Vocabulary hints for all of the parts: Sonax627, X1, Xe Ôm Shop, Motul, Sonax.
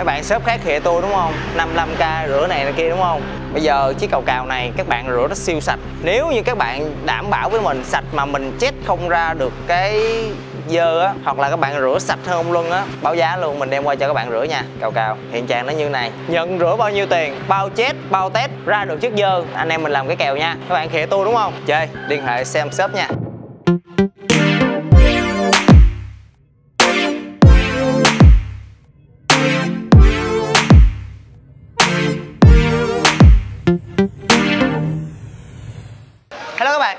Mấy bạn shop khác khịa tôi đúng không, 55k rửa này kia đúng không. Bây giờ chiếc cầu cào này các bạn rửa nó siêu sạch. Nếu như các bạn đảm bảo với mình sạch mà mình chết không ra được cái dơ á, hoặc là các bạn rửa sạch hơn ông Luân á, báo giá luôn, mình đem qua cho các bạn rửa nha. Cào cào hiện trạng nó như này, nhận rửa bao nhiêu tiền, bao chết bao test, ra được chiếc dơ anh em mình làm cái kèo nha. Các bạn khịa tôi đúng không, chơi liên hệ Xe Ôm Shop nha.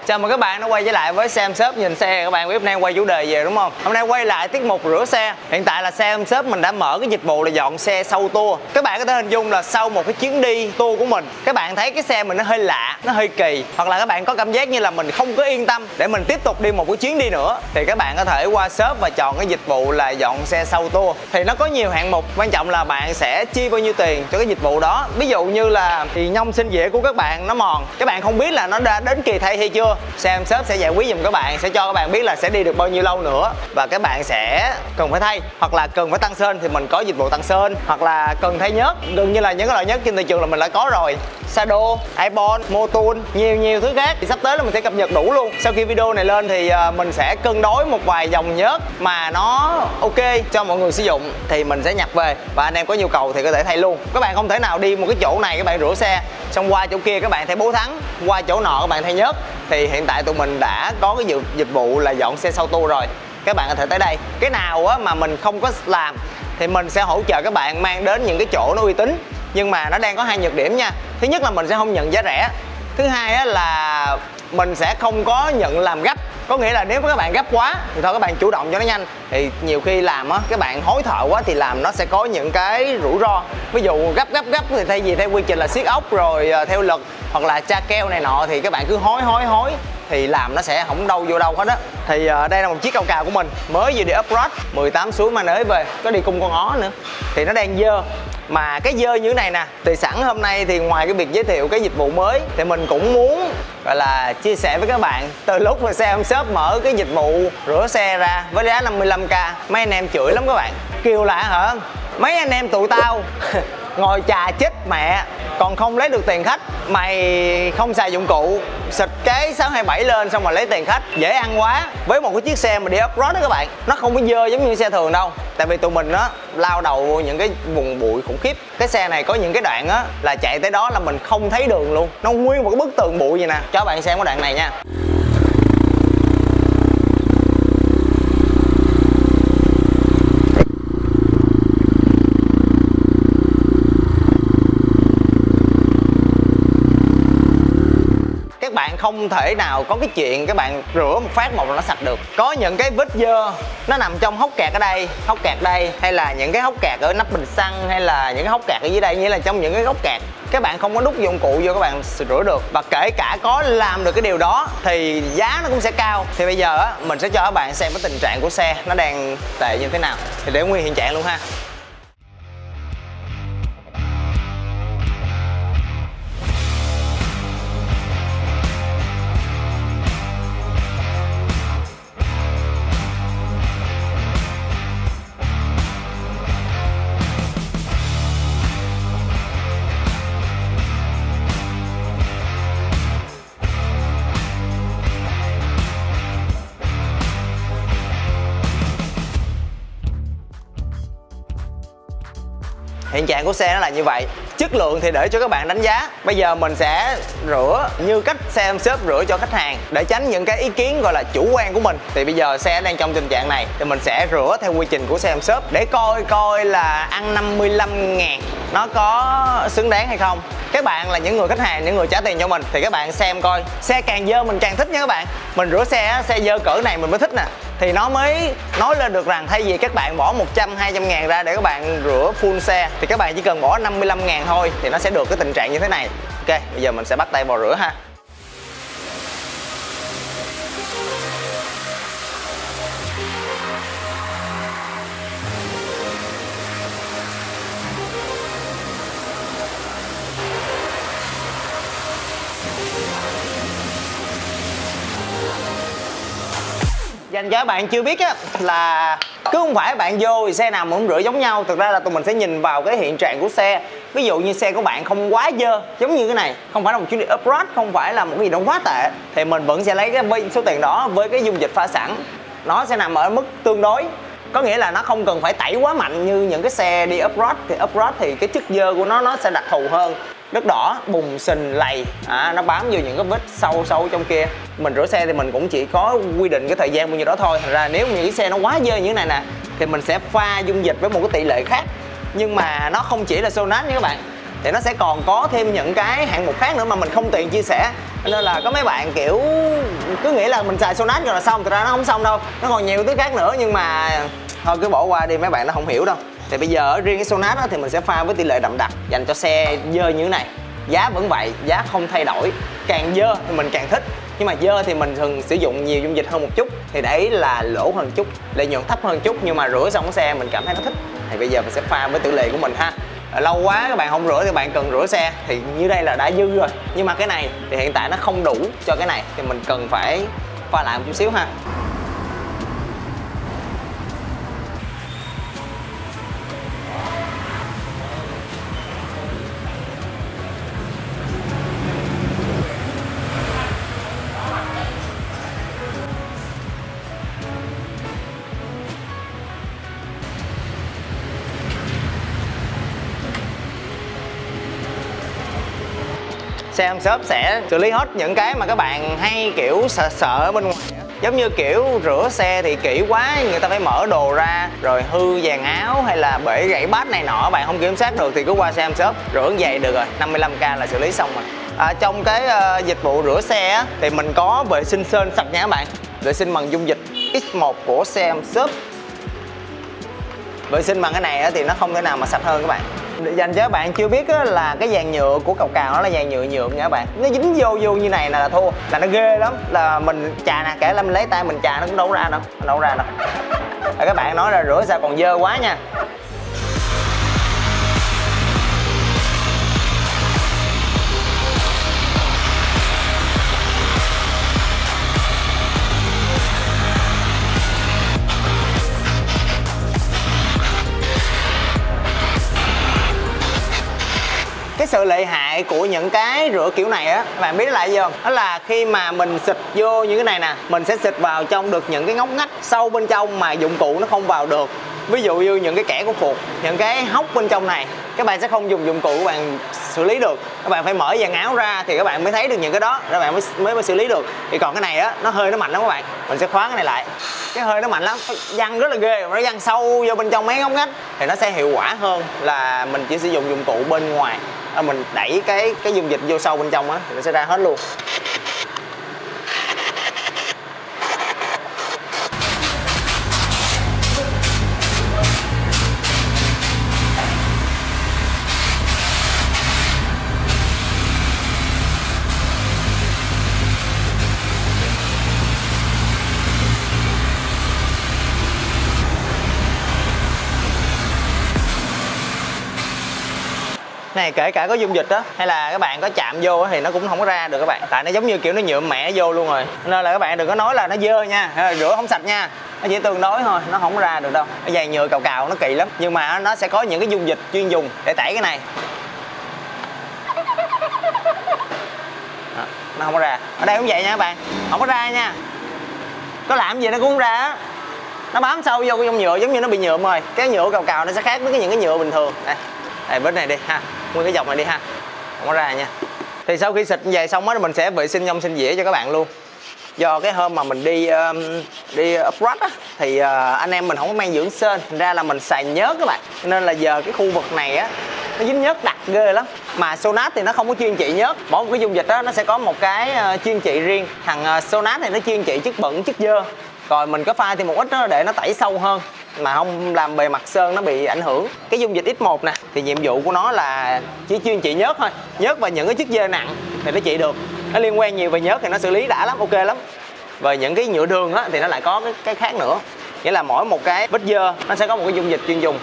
Chào mừng các bạn đã quay trở lại với Xe Ôm Shop nhìn xe. Các bạn biết hôm nay quay chủ đề về đúng không? Hôm nay quay lại tiết mục rửa xe. Hiện tại là Xe Ôm Shop mình đã mở cái dịch vụ là dọn xe sau tour. Các bạn có thể hình dung là sau một cái chuyến đi tour của mình, các bạn thấy cái xe mình nó hơi lạ, nó hơi kỳ, hoặc là các bạn có cảm giác như là mình không có yên tâm để mình tiếp tục đi một cái chuyến đi nữa, thì các bạn có thể qua shop và chọn cái dịch vụ là dọn xe sau tour. Thì nó có nhiều hạng mục, quan trọng là bạn sẽ chi bao nhiêu tiền cho cái dịch vụ đó. Ví dụ như là thì nhông sinh dĩa của các bạn nó mòn, các bạn không biết là nó đã đến kỳ thay hay chưa, Xe Ôm Shop sẽ giải quyết giùm các bạn, sẽ cho các bạn biết là sẽ đi được bao nhiêu lâu nữa và các bạn sẽ cần phải thay, hoặc là cần phải tăng sơn thì mình có dịch vụ tăng sơn, hoặc là cần thay nhớt, gần như là những cái loại nhớt trên thị trường là mình đã có rồi, Sado, Airborne, Motul, nhiều thứ khác. Thì sắp tới là mình sẽ cập nhật đủ luôn. Sau khi video này lên thì mình sẽ cân đối một vài dòng nhớt mà nó ok cho mọi người sử dụng thì mình sẽ nhập về, và anh em có nhu cầu thì có thể thay luôn. Các bạn không thể nào đi một cái chỗ này các bạn rửa xe xong qua chỗ kia các bạn thay bố thắng, qua chỗ nọ các bạn thay nhớt. Thì hiện tại tụi mình đã có cái dịch vụ là dọn xe sau tour rồi, các bạn có thể tới đây. Cái nào á mà mình không có làm thì mình sẽ hỗ trợ các bạn mang đến những cái chỗ nó uy tín, nhưng mà nó đang có hai nhược điểm nha. Thứ nhất là mình sẽ không nhận giá rẻ, thứ hai á là mình sẽ không có nhận làm gấp, có nghĩa là nếu các bạn gấp quá thì thôi các bạn chủ động cho nó nhanh. Thì nhiều khi làm á các bạn hối thợ quá thì làm nó sẽ có những cái rủi ro, ví dụ gấp thì thay vì theo quy trình là siết ốc rồi theo lực hoặc là tra keo này nọ thì các bạn cứ hối thì làm nó sẽ không đâu vô đâu hết á. Thì đây là một chiếc cầu cào của mình mới vừa đi up road 18 suối mà nới về, có đi cung con ó nữa thì nó đang dơ. Mà cái dơ như thế này nè, thì sẵn hôm nay thì ngoài cái việc giới thiệu cái dịch vụ mới thì mình cũng muốn gọi là chia sẻ với các bạn. Từ lúc mà Xe Ôm Shop mở cái dịch vụ rửa xe ra với giá 55k, mấy anh em chửi lắm các bạn, kêu lạ hả, mấy anh em tụi tao ngồi chà chết mẹ còn không lấy được tiền khách, mày không xài dụng cụ xịt cái 627 lên xong rồi lấy tiền khách dễ ăn quá. Với một cái chiếc xe mà đi off-road đó các bạn, nó không có dơ giống như xe thường đâu, tại vì tụi mình á lao đầu vô những cái vùng bụi khủng khiếp. Cái xe này có những cái đoạn á là chạy tới đó là mình không thấy đường luôn, nó nguyên một cái bức tường bụi vậy nè. Cho bạn xem cái đoạn này nha. Không thể nào có cái chuyện các bạn rửa một phát một là nó sạch được. Có những cái vết dơ nó nằm trong hốc kẹt ở đây, hay là những cái hốc kẹt ở nắp bình xăng, hay là những cái hốc kẹt ở dưới đây, nghĩa là trong những cái góc kẹt các bạn không có đút dụng cụ vô các bạn rửa được. Và kể cả có làm được cái điều đó thì giá nó cũng sẽ cao. Thì bây giờ á mình sẽ cho các bạn xem cái tình trạng của xe nó đang tệ như thế nào, thì để nguyên hiện trạng luôn ha. Hiện trạng của xe nó là như vậy, chất lượng thì để cho các bạn đánh giá. Bây giờ mình sẽ rửa như cách Xe Ôm Shop rửa cho khách hàng, để tránh những cái ý kiến gọi là chủ quan của mình. Thì bây giờ xe đang trong tình trạng này thì mình sẽ rửa theo quy trình của Xe Ôm Shop để coi là ăn 55.000 nó có xứng đáng hay không. Các bạn là những người khách hàng, những người trả tiền cho mình thì các bạn xem coi, xe càng dơ mình càng thích nha các bạn. Mình rửa xe dơ cỡ này mình mới thích nè, thì nó mới nói lên được rằng thay vì các bạn bỏ 100-200 ngàn ra để các bạn rửa full xe thì các bạn chỉ cần bỏ 55 ngàn thôi thì nó sẽ được cái tình trạng như thế này. Ok, bây giờ mình sẽ bắt tay vào rửa ha. dành cho các bạn chưa biết á, là cứ không phải bạn vô thì xe nào mà cũng rửa giống nhau. Thực ra là tụi mình sẽ nhìn vào cái hiện trạng của xe. Ví dụ như xe của bạn không quá dơ, giống như cái này, không phải là một chuyến đi upgrade, không phải là một cái gì đó quá tệ, thì mình vẫn sẽ lấy cái số tiền đó với cái dung dịch pha sẵn, nó sẽ nằm ở mức tương đối. Có nghĩa là nó không cần phải tẩy quá mạnh như những cái xe đi upgrade. Thì upgrade thì cái chất dơ của nó sẽ đặc thù hơn, đất đỏ, bùn, sình, lầy, nó bám vô những cái vết sâu sâu trong kia. Mình rửa xe thì mình cũng chỉ có quy định cái thời gian bao nhiêu đó thôi. Thành ra nếu những cái xe nó quá dơ như thế này nè, thì mình sẽ pha dung dịch với một cái tỷ lệ khác. Nhưng mà nó không chỉ là Sonax nha các bạn, thì nó sẽ còn có thêm những cái hạng mục khác nữa mà mình không tiện chia sẻ. Nên là có mấy bạn kiểu cứ nghĩ là mình xài Sonax rồi là xong, thật ra nó không xong đâu, nó còn nhiều thứ khác nữa. Nhưng mà thôi cứ bỏ qua đi, mấy bạn nó không hiểu đâu. Thì bây giờ riêng cái Sonax thì mình sẽ pha với tỷ lệ đậm đặc dành cho xe dơ như thế này. Giá vẫn vậy, giá không thay đổi. Càng dơ thì mình càng thích, nhưng mà dơ thì mình thường sử dụng nhiều dung dịch hơn một chút, thì để ý là lỗ hơn chút, lợi nhuận thấp hơn chút, nhưng mà rửa xong cái xe mình cảm thấy nó thích. Thì bây giờ mình sẽ pha với tỷ lệ của mình ha. Lâu quá các bạn không rửa thì bạn cần rửa xe, thì như đây là đã dư rồi, nhưng mà cái này thì hiện tại nó không đủ cho cái này, thì mình cần phải pha lại một chút xíu ha. Xe Ôm Shop sẽ xử lý hết những cái mà các bạn hay kiểu sợ bên ngoài, giống như kiểu rửa xe thì kỹ quá, người ta phải mở đồ ra rồi hư vàng áo hay là bể gãy bát này nọ, bạn không kiểm soát được thì cứ qua Xe Ôm Shop rửa giày được rồi, 55k là xử lý xong rồi. Trong cái dịch vụ rửa xe á, thì mình có vệ sinh sơn sạch nha các bạn, vệ sinh bằng dung dịch X1 của Xe Ôm Shop. Vệ sinh bằng cái này á, thì nó không thể nào mà sạch hơn các bạn. Dành cho các bạn chưa biết á, là cái dàn nhựa của cầu cào nó là dàn nhựa nhuộm nha các bạn, nó dính vô như này là thua, là nó ghê lắm, là mình chà nè, kể là mình lấy tay mình chà nó cũng đâu ra đâu, nó đâu ra đâu. Rồi các bạn nói là rửa sao còn dơ quá nha. Cái sự lợi hại của những cái rửa kiểu này á, các bạn biết là gì không? Đó là khi mà mình xịt vô như cái này nè, mình sẽ xịt vào trong được những cái ngóc ngách sâu bên trong mà dụng cụ nó không vào được. Ví dụ như những cái kẻ của phuộc, những cái hốc bên trong này, các bạn sẽ không dùng dụng cụ các bạn xử lý được. Các bạn phải mở dàn áo ra thì các bạn mới thấy được những cái đó, các bạn mới xử lý được. Thì còn cái này á, nó hơi nó mạnh lắm các bạn. Mình sẽ khóa cái này lại. Cái hơi nó mạnh lắm, văng rất là ghê, nó văng sâu vô bên trong mấy ngóc ngách, thì nó sẽ hiệu quả hơn là mình chỉ sử dụng dụng cụ bên ngoài. Mình đẩy cái dung dịch vô sâu bên trong á thì nó sẽ ra hết luôn. Này kể cả có dung dịch đó hay là các bạn có chạm vô thì nó cũng không có ra được các bạn, tại nó giống như kiểu nó nhuộm mẹ vô luôn rồi, nên là các bạn đừng có nói là nó dơ nha, rửa không sạch nha, nó chỉ tương đối thôi, nó không ra được đâu. Cái dàn nhựa cào nó kỳ lắm, nhưng mà nó sẽ có những cái dung dịch chuyên dùng để tẩy cái này đó, nó không có ra. Ở đây cũng vậy nha các bạn, không có ra nha, có làm gì nó cũng không ra á, nó bám sâu vô cái dung nhựa giống như nó bị nhuộm rồi. Cái nhựa cào nó sẽ khác với những cái nhựa bình thường. Đây bên này đi ha, nguyên cái dọc này đi ha, không có ra nha. Thì sau khi xịt như vậy xong á, mình sẽ vệ sinh nhông sinh dĩa cho các bạn luôn. Do cái hôm mà mình đi upgrade á, thì anh em mình không có mang dưỡng sên, thành ra là mình xài nhớt các bạn, nên là giờ cái khu vực này á nó dính nhớt đặc ghê lắm. Mà Sonax thì nó không có chuyên trị nhớt, mỗi một cái dung dịch đó nó sẽ có một cái chuyên trị riêng. Thằng Sonax này nó chuyên trị chất bẩn, chất dơ, rồi mình có pha thì một ít đó để nó tẩy sâu hơn mà không làm bề mặt sơn nó bị ảnh hưởng. Cái dung dịch X1 nè thì nhiệm vụ của nó là chỉ chuyên trị nhớt thôi, nhớt và những cái chất dơ nặng thì nó trị được, nó liên quan nhiều về nhớt thì nó xử lý đã lắm, ok lắm. Và những cái nhựa đường á thì nó lại có cái khác nữa, nghĩa là mỗi một cái vết dơ nó sẽ có một cái dung dịch chuyên dùng.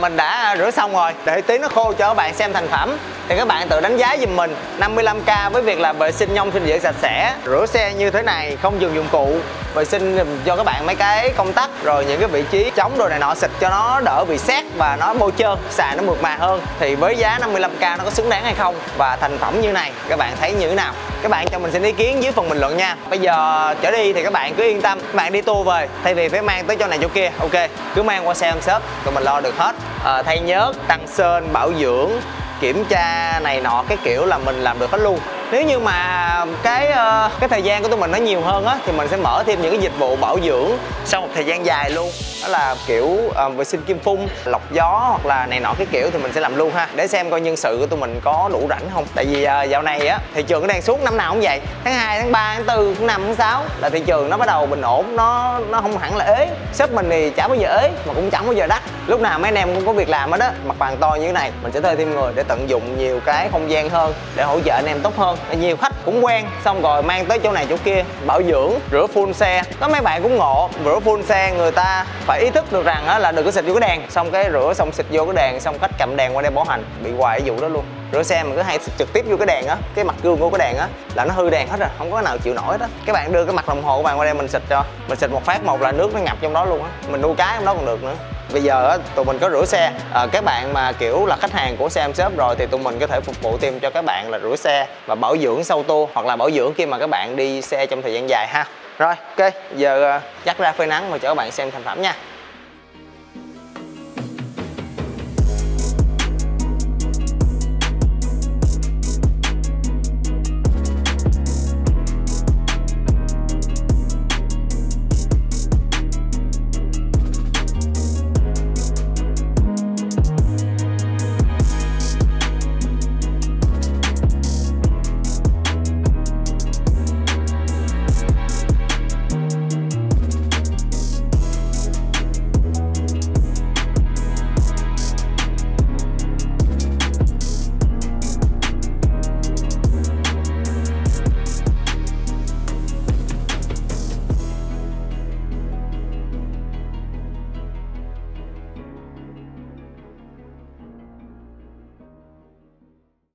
mình đã rửa xong rồi, để tí nó khô cho các bạn xem thành phẩm thì các bạn tự đánh giá giùm mình 55k với việc là vệ sinh nhông sinh dưỡng sạch sẽ, rửa xe như thế này, không dùng dụng cụ, vệ sinh cho các bạn mấy cái công tắc rồi những cái vị trí chống đồ này nọ xịt cho nó đỡ bị sét và nó bôi trơn, xài nó mượt mà hơn. Thì với giá 55k nó có xứng đáng hay không và thành phẩm như này các bạn thấy như thế nào? Các bạn cho mình xin ý kiến dưới phần bình luận nha. Bây giờ trở đi thì các bạn cứ yên tâm, các bạn đi tour về thay vì phải mang tới chỗ này chỗ kia, ok, cứ mang qua Xe Ôm Shop tụi mình lo được hết. Thay nhớt, tăng sơn, bảo dưỡng, kiểm tra này nọ cái kiểu là mình làm được hết luôn. Nếu như mà cái thời gian của tụi mình nó nhiều hơn á thì mình sẽ mở thêm những cái dịch vụ bảo dưỡng sau một thời gian dài luôn, đó là kiểu vệ sinh kim phun, lọc gió hoặc là này nọ cái kiểu thì mình sẽ làm luôn ha, để xem coi nhân sự của tụi mình có đủ rảnh không. Tại vì dạo này á thị trường nó đang xuống, năm nào cũng vậy, tháng 2, tháng 3, tháng 4, tháng 5, tháng 6 là thị trường nó bắt đầu bình ổn, nó không hẳn là ế. Shop mình thì chả bao giờ ế mà cũng chẳng bao giờ đắt, lúc nào mấy anh em cũng có việc làm hết á. Mặt bằng to như thế này mình sẽ thuê thêm người để tận dụng nhiều cái không gian hơn, để hỗ trợ anh em tốt hơn. Nhiều khách cũng quen xong rồi mang tới chỗ này chỗ kia, bảo dưỡng, rửa full xe. Có mấy bạn cũng ngộ, rửa full xe người ta phải ý thức được rằng á là đừng có xịt vô cái đèn, xong cái rửa xong xịt vô cái đèn, xong khách cầm đèn qua đây bỏ hành, bị hoài cái vụ đó luôn. Rửa xe mình cứ hay xịt trực tiếp vô cái đèn á, cái mặt gương của cái đèn á là nó hư đèn hết rồi, không có nào chịu nổi hết á. Các bạn đưa cái mặt đồng hồ của bạn qua đây mình xịt cho, mình xịt một phát một là nước nó ngập trong đó luôn á, mình nuôi cái trong đó còn được nữa. Bây giờ tụi mình có rửa xe, các bạn mà kiểu là khách hàng của Xe Ôm Shop rồi thì tụi mình có thể phục vụ thêm cho các bạn là rửa xe và bảo dưỡng sau tour, hoặc là bảo dưỡng khi mà các bạn đi xe trong thời gian dài ha. Rồi ok, giờ dắt ra phơi nắng và cho các bạn xem thành phẩm nha.